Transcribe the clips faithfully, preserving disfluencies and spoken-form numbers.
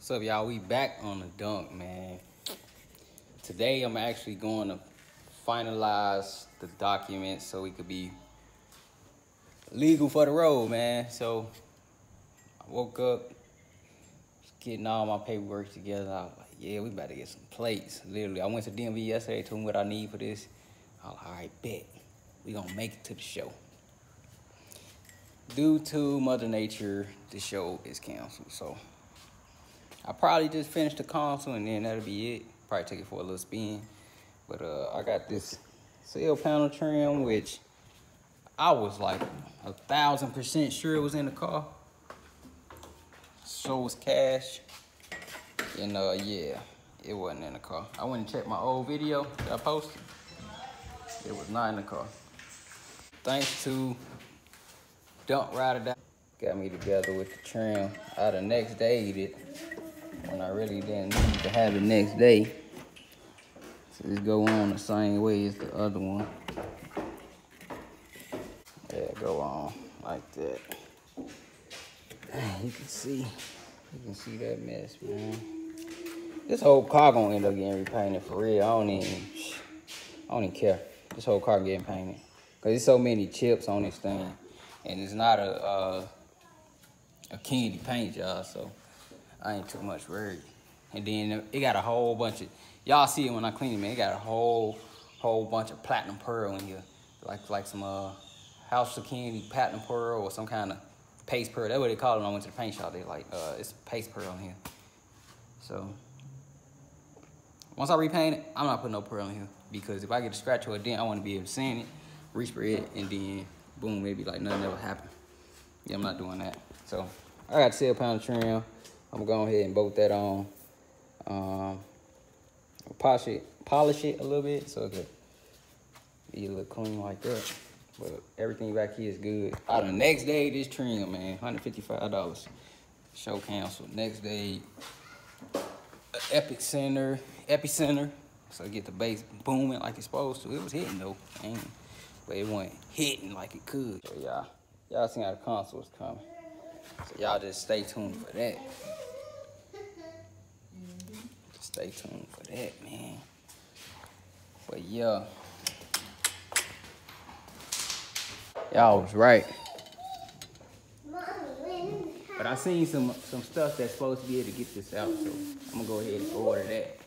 What's up, y'all? We back on the dunk, man. Today, I'm actually going to finalize the document so we could be legal for the road, man. So, I woke up, getting all my paperwork together. I was like, yeah, we better get some plates. Literally, I went to D M V yesterday, told me what I need for this. I was like, all right, bet. We gonna make it to the show. Due to Mother Nature, the show is canceled, so I probably just finish the console and then that'll be it. Probably take it for a little spin. But uh, I got this sail panel trim, which I was like a thousand percent sure it was in the car. So was cash. And uh, yeah, it wasn't in the car. I went and checked my old video that I posted. It was not in the car. Thanks to Dump Rider that got me together with the trim. I the next day did. When I really didn't need to have it next day. So just go on the same way as the other one. Yeah, go on like that. You can see, you can see that mess, man. This whole car gonna end up getting repainted for real. I don't even, I don't even care. This whole car getting painted. Cause there's so many chips on this thing. And it's not a, a, a candy paint job, so I ain't too much worried. And then it got a whole bunch of, y'all see it when I clean it, man. It got a whole, whole bunch of platinum pearl in here. Like like some uh, house of candy platinum pearl or some kind of paste pearl. That's what they call it when I went to the paint shop. They like, uh, it's paste pearl in here. So, once I repaint it, I'm not putting no pearl in here. Because if I get a scratch or a dent, I want to be able to sand it, re-spread it, and then boom, maybe like nothing ever happened. Yeah, I'm not doing that. So, I got sail panel trim. I'm going to go ahead and bolt that on. Um, polish it, polish it a little bit so it could be a little clean like that. But everything back here is good. Oh, the next day, this trim, man, one hundred fifty-five dollars. Show canceled. Next day, Epicenter, Epicenter. So get the bass booming like it's supposed to. It was hitting though, man. But it wasn't hitting like it could. So y'all, y'all seen how the console is coming. So y'all just stay tuned for that. Stay tuned for that, man. But yeah, y'all was right. But I seen some some stuff that's supposed to be able to get this out, so I'm gonna go ahead and order that.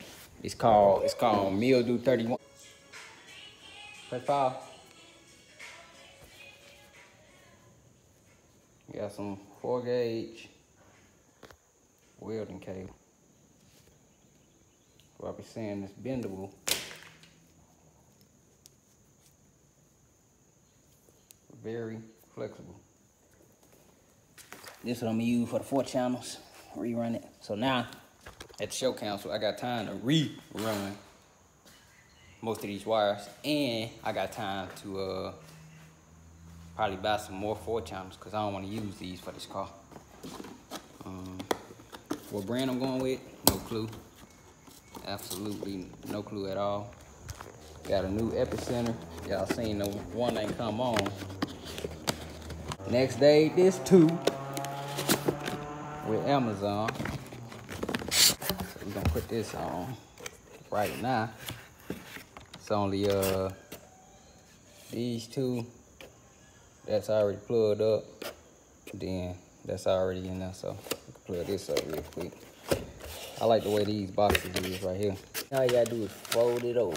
It's called it's called Mildew thirty-one. Press five. We got some four gauge welding cable. I'll be saying it's bendable. Very flexible. This is what I'm gonna use for the four channels. Rerun it. So now at the show council, I got time to rerun most of these wires. And I got time to uh probably buy some more four channels because I don't want to use these for this car. Um, what brand I'm going with, no clue. Absolutely no clue at all. Got a new Epicenter. Y'all seen the one ain't come on. Next day, this two with Amazon. So we're gonna put this on right now. It's only uh these two that's already plugged up. Then that's already in there, so we can plug this up real quick. I like the way these boxes is right here. All you gotta do is fold it over.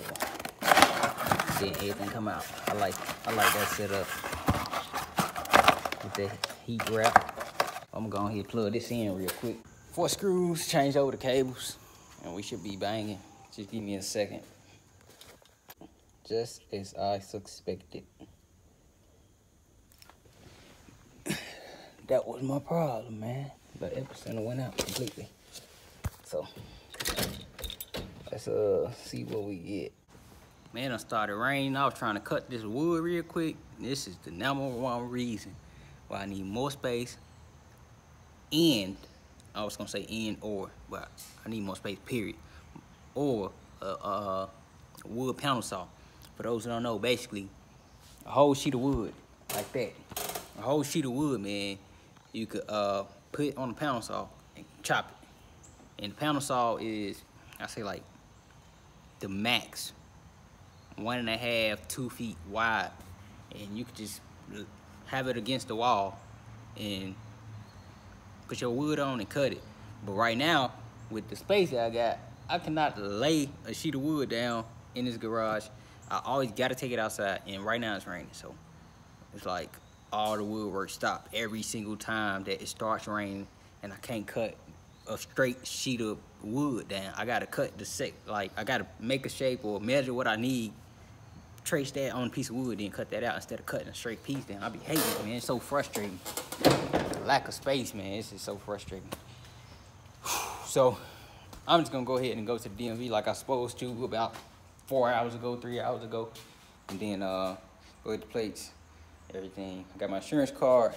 Then everything come out. I like I like that setup. With the heat wrap. I'm gonna go ahead and plug this in real quick. Four screws, change over the cables, and we should be banging. Just give me a second. Just as I suspected. That was my problem, man. But Epicenter went out completely. So, let's uh, see what we get. Man, it started raining. I was trying to cut this wood real quick. This is the number one reason why I need more space. And, I was going to say and or, but I need more space, period. Or a uh, uh, wood panel saw. For those who don't know, basically, a whole sheet of wood, like that. A whole sheet of wood, man, you could uh, put on a panel saw and chop it. And the panel saw is, I say like the max, one and a half, two feet wide. And you could just have it against the wall and put your wood on and cut it. But right now, with the space that I got, I cannot lay a sheet of wood down in this garage. I always gotta take it outside, and right now it's raining, so it's like all the woodwork stopped every single time that it starts raining, and I can't cut a straight sheet of wood down. I gotta cut the sec, like I gotta make a shape or measure what I need, trace that on a piece of wood, then cut that out instead of cutting a straight piece down. I be hating it, man. It's so frustrating. The lack of space, man. It's just so frustrating. So I'm just gonna go ahead and go to the D M V like I supposed to about four hours ago, three hours ago, and then uh, go get the plates, everything. I got my insurance card,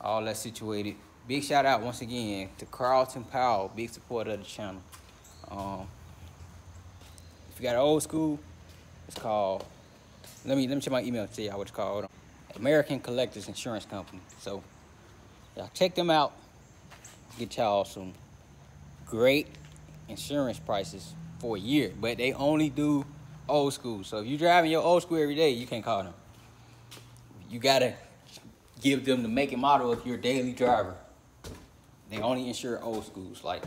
all that situated. Big shout out once again to Carlton Powell, big supporter of the channel. Um, if you got an old school, it's called, let me let me check my email to tell y'all what it's called. American Collectors Insurance Company. So y'all check them out, get y'all some great insurance prices for a year, but they only do old school. So if you're driving your old school every day, you can't call them. You gotta give them the make and model of your daily driver. They only insure old schools. Like,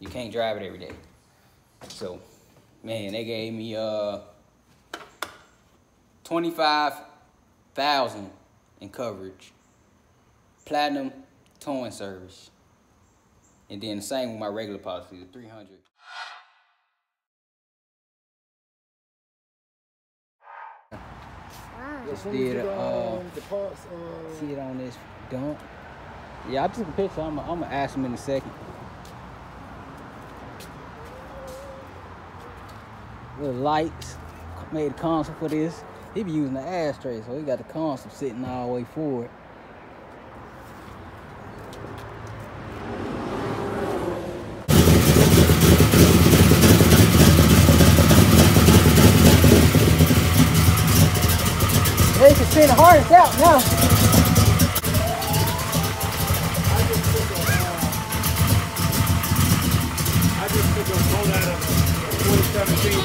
you can't drive it every day. So, man, they gave me uh twenty-five thousand in coverage, platinum towing service, and then the same with my regular policy, the three hundred. Just did uh, the parts, uh, see it on this dump. Yeah, I took a picture. I'm gonna ask him in a second. Little lights, made a console for this. He be using the ashtray, so he got the console sitting all the way forward. This is being the hardest out now. I just took a, uh, I just took a bolt out of twenty seventeen.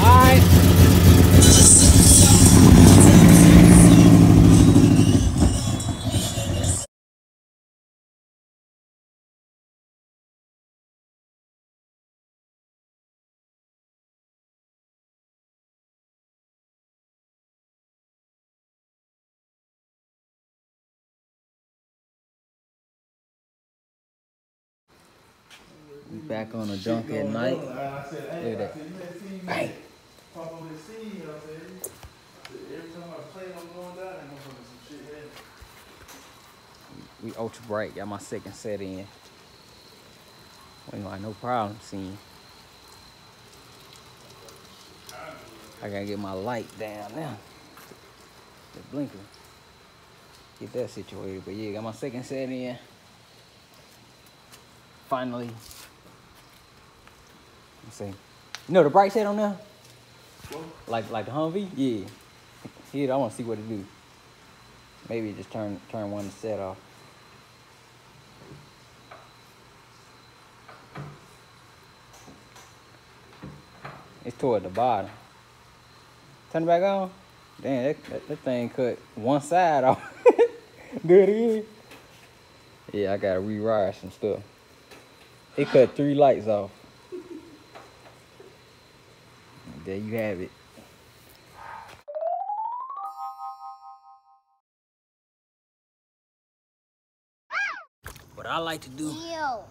All right. Back on a dunk at night. Look at that. Bang. We ultra bright. Got my second set in. We ain't got no problem seeing. I gotta get my light down now. The blinker. Get that situated. But yeah, got my second set in. Finally. Let's see. You know the bright set on there? What? Like like the Humvee? Yeah. Shit, I want to see what it do. Maybe just turn turn one set off. It's toward the bottom. Turn it back on. Damn, that, that, that thing cut one side off. Good again. Yeah, I gotta rewire some stuff. It cut three lights off. There you have it. What I like to do Ew.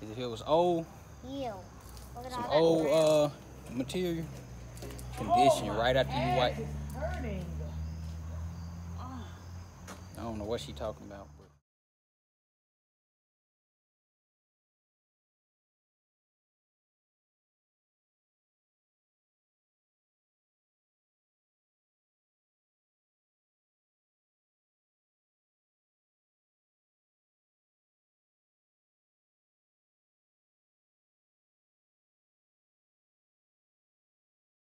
Is if it was old, Ew. some old uh, material, condition oh, right after you wipe. I don't know what she talking about.